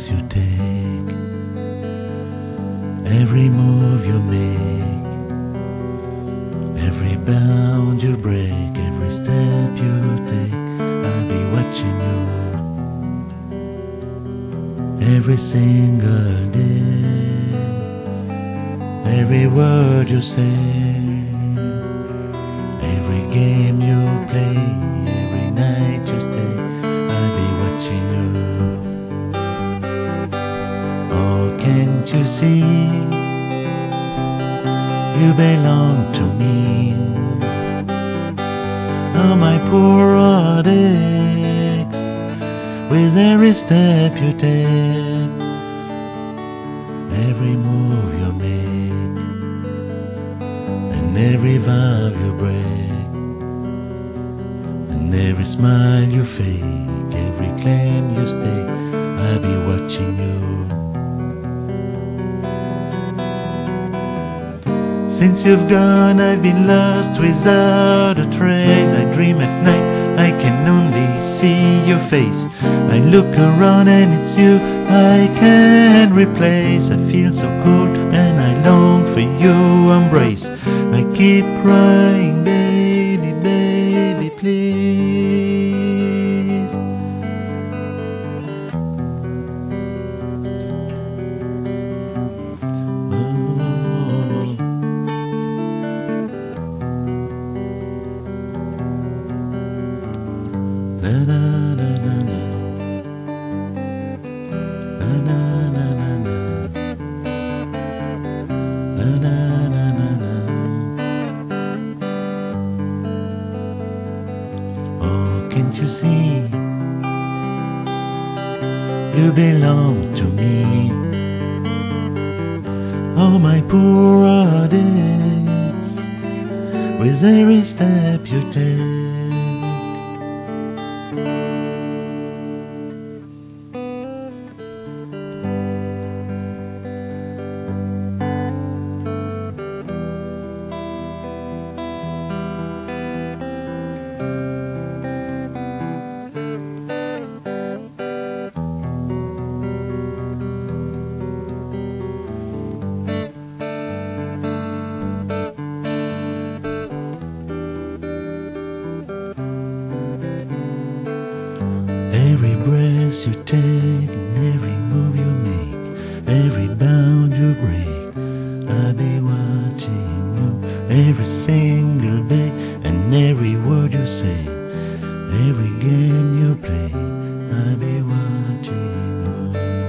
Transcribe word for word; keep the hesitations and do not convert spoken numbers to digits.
risks you take, every move you make, every bound you break, every step you take. I'll be watching you every single day, every word you say, every game you play, every night you stay. I'll be watching you. Oh, can't you see? You belong to me. Oh, my poor old ex, with every step you take, every move you make, and every vow you break, and every smile you fake, every claim you stake, I'll be watching you. Since you've gone, I've been lost without a trace. I dream at night, I can only see your face. I look around and it's you I can't replace. I feel so cold and I long for your embrace. I keep crying, baby, baby, please. Oh. Da, da, da, da, da. Can't you see? You belong to me. Oh, my poor old ex, with every step you take. Every breath you take and every move you make, every bound you break, I'll be watching you every single day, and every word you say, every game you play, I'll be watching you.